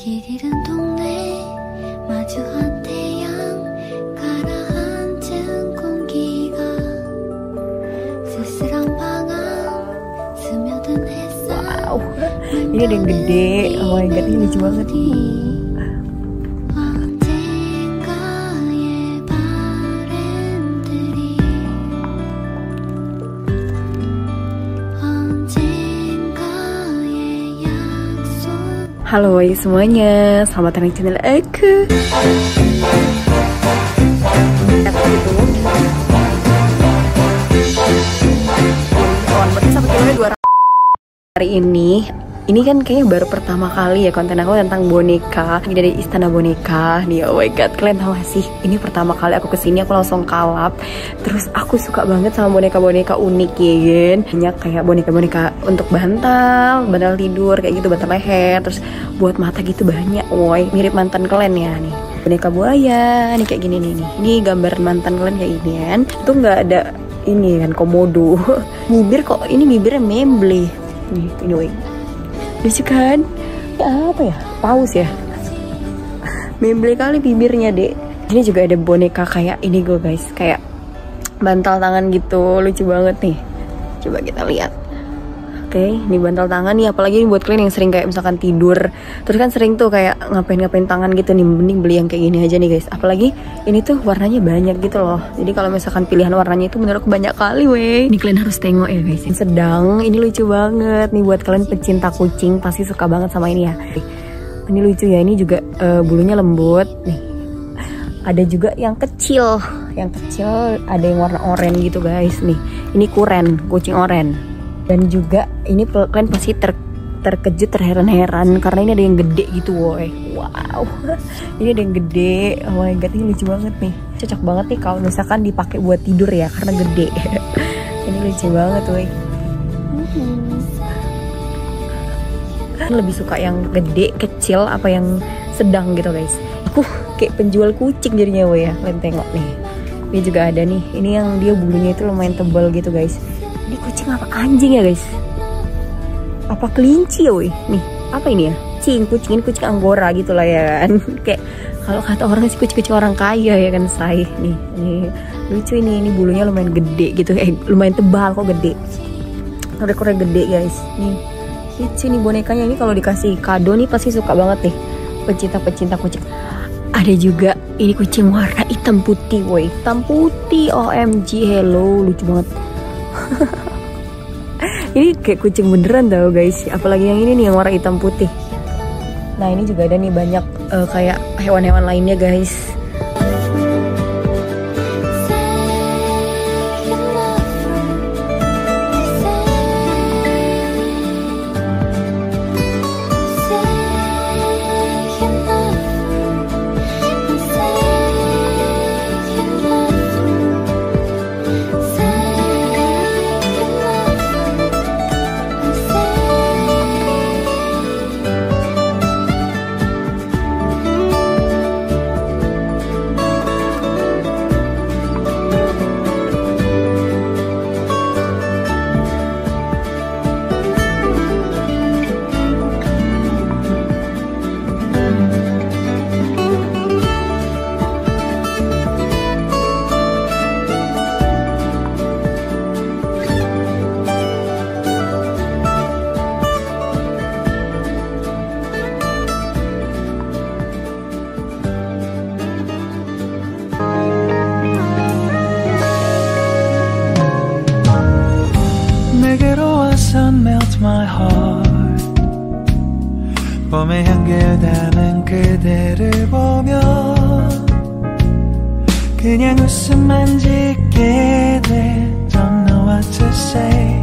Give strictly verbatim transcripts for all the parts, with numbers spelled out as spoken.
길이 잃은 동네 마주한 태양 가라앉은 공기가 쓸쓸한 방안 스며든 햇살. Wow, ini ada yang gede. Oh my god, ini lucu banget. Halo semuanya, selamat datang di channel aku. Hari ini, ini kan kayaknya baru pertama kali ya konten aku tentang boneka. Ini dari Istana Boneka nih, oh my god, kalian tahu gak sih? Ini pertama kali aku kesini, aku langsung kalap. Terus aku suka banget sama boneka-boneka unik ya kan. Banyak kayak boneka-boneka untuk bantal, bantal tidur kayak gitu, bantal leher. Terus buat mata gitu banyak, woi, mirip mantan kalian ya nih. Boneka buaya, nih kayak gini nih nih. Ini gambar mantan kalian kayak gini kan. Itu gak ada ini kan, komodo. Bibir kok, ini bibirnya memble. Nih, ini woi. Lucu kan? Ya, apa ya? Paus ya? Memble kali bibirnya, dek. Ini juga ada boneka kayak ini gue guys. Kayak bantal tangan gitu. Lucu banget nih. Coba kita lihat. Oke, ini bantal tangan nih. Apalagi buat kalian yang sering kayak misalkan tidur. Terus kan sering tuh kayak ngapain-ngapain tangan gitu nih. Mending beli yang kayak gini aja nih guys. Apalagi ini tuh warnanya banyak gitu loh. Jadi kalau misalkan pilihan warnanya itu menurut aku banyak kali weh. Ini kalian harus tengok ya guys. Sedang, ini lucu banget. Nih buat kalian pecinta kucing pasti suka banget sama ini ya. Ini lucu ya, ini juga uh, bulunya lembut. Nih, ada juga yang kecil. Yang kecil ada yang warna oranye gitu guys. Nih, ini kuren, kucing oranye. Dan juga ini kalian pasti ter, terkejut, terheran-heran karena ini ada yang gede gitu woi. Wow, ini ada yang gede. Oh my god, ini lucu banget nih. Cocok banget nih kalau misalkan dipakai buat tidur ya, karena gede. Ini lucu banget woi. Lebih suka yang gede, kecil, apa yang sedang gitu guys. Aku kayak penjual kucing jadinya woi ya. Kalian tengok nih. Ini juga ada nih. Ini yang dia bulunya itu lumayan tebal gitu guys. Ini kucing apa anjing ya guys? Apa kelinci ya woi? Nih, apa ini ya? Cing, kucing, kucing anggora gitu lah ya kan. Kayak kalau kata orang sih kucing-kucing orang kaya ya kan, say. Nih, ini lucu ini, ini bulunya lumayan gede gitu. Eh, lumayan tebal kok gede. Korek-korek gede guys. Nih, lucu nih bonekanya. Ini kalau dikasih kado nih pasti suka banget nih pecinta-pecinta kucing. Ada juga ini kucing warna hitam putih woi. Hitam putih, O M G, hello, lucu banget. Ini kayak kucing beneran tau guys. Apalagi yang ini nih yang warna hitam putih. Nah ini juga ada nih banyak uh, kayak hewan-hewan lainnya guys. 봄에 향기나는 그대를 보며 그냥 웃음만 짓게 돼. Don't know what to say.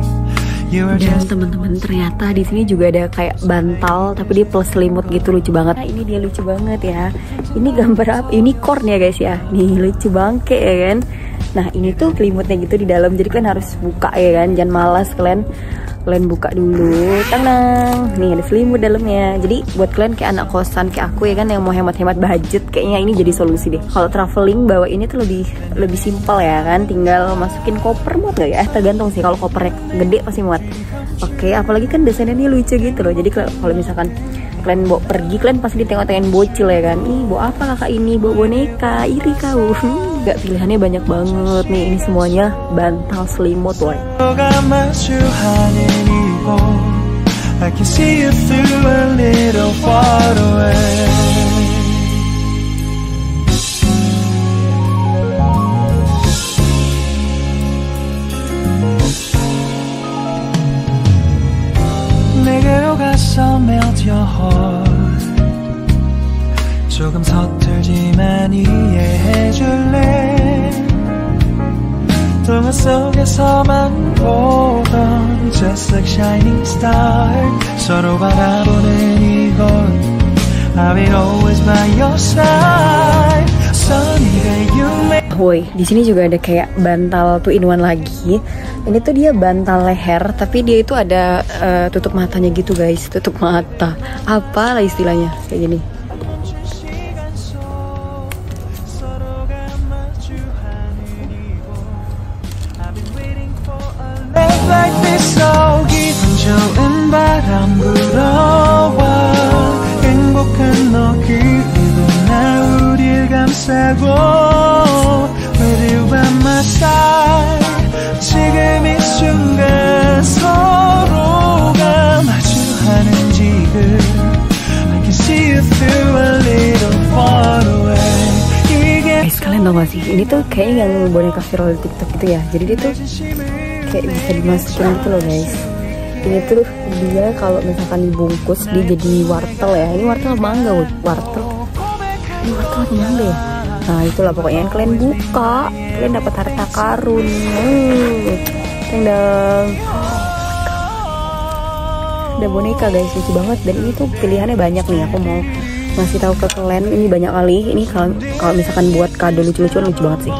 Dan teman-teman ternyata di sini juga ada kayak bantal tapi dia plus selimut gitu, lucu banget. Nah, ini dia lucu banget ya. Ini gambar apa? Unicorn ya guys ya. Nih lucu bangke ya kan. Nah ini tuh selimutnya gitu di dalam, jadi kalian harus buka ya kan. Jangan malas kalian. Kalian buka dulu, tenang. Nih ada selimut dalamnya. Jadi buat kalian kayak anak kosan kayak aku ya kan, yang mau hemat-hemat budget, kayaknya ini jadi solusi deh. Kalau traveling bawa ini tuh lebih lebih simpel ya kan. Tinggal masukin koper, muat gak ya? Eh, tergantung sih, kalau kopernya gede pasti muat. Oke, apalagi kan desainnya ini lucu gitu loh. Jadi kalau misalkan kalian bawa pergi, kalian pasti ditengok-tengok bocil ya kan. Ih, bawa apa kakak ini? Bawa boneka, iri kau. Gak, pilihannya banyak banget nih. Ini semuanya bantal selimut, woy. I can see you through a little far away. 내게로 가서 melt your heart. 조금 서툴지만 이해해줄래. 동화 속에서만 보던 just like shining star, 서로 바라보는 이곳. I will always by your side. Sunny day you make. Woi, di sini juga ada kayak bantal two in one lagi. Ini tuh dia bantal leher, tapi dia itu ada uh, tutup matanya gitu guys, tutup mata. Apalah istilahnya kayak gini. Guys, kalian tau gak sih, ini tuh kayak yang boneka viral di TikTok gitu ya. Jadi dia tuh kayak bisa dimasukin gitu loh guys. Ini tuh dia kalau misalkan dibungkus dia jadi wortel ya. Ini wortel mangga, wortel. Ini wortel mangga ya. Nah itulah pokoknya, yang kalian buka kalian dapat harta karun. Hmm. Tendang. Ada boneka guys, lucu banget. Dan ini tuh pilihannya banyak nih. Aku mau ngasih tahu ke kalian ini banyak kali. Ini kalau kalau misalkan buat kado lucu-lucuan lucu banget sih.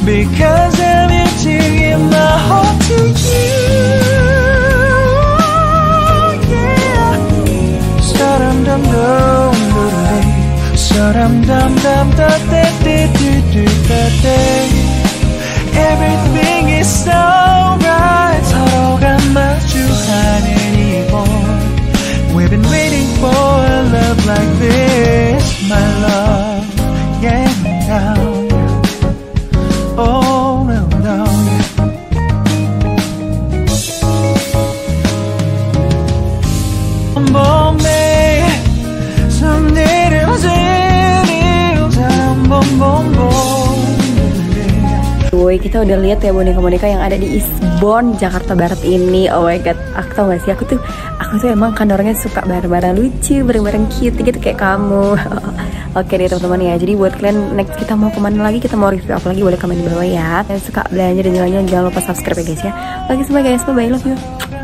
Because I'm itching in my heart to you, yeah. Sa-dum-dum-dum-dum-dum, sa-dum-dum-dum-dum-dum-dum-dum-dum-dum-dum-dum. Everything is so right. 서로가 마주하는 이곳. We've been waiting for a love like this, my love. Yeah, now. Kita udah lihat ya boneka-boneka yang ada di Isbon Jakarta Barat ini. Oh my god, aku tau gak sih, aku tuh aku tuh emang kan orangnya suka bareng-bareng lucu, bareng-bareng cute gitu kayak kamu. Oke deh teman-teman ya, jadi buat kalian next kita mau kemana lagi, kita mau review apa lagi, boleh komen di bawah ya. Yang suka belanja dan jalan-jalan jangan lupa subscribe ya guys ya. Oke semua guys, bye bye, love you.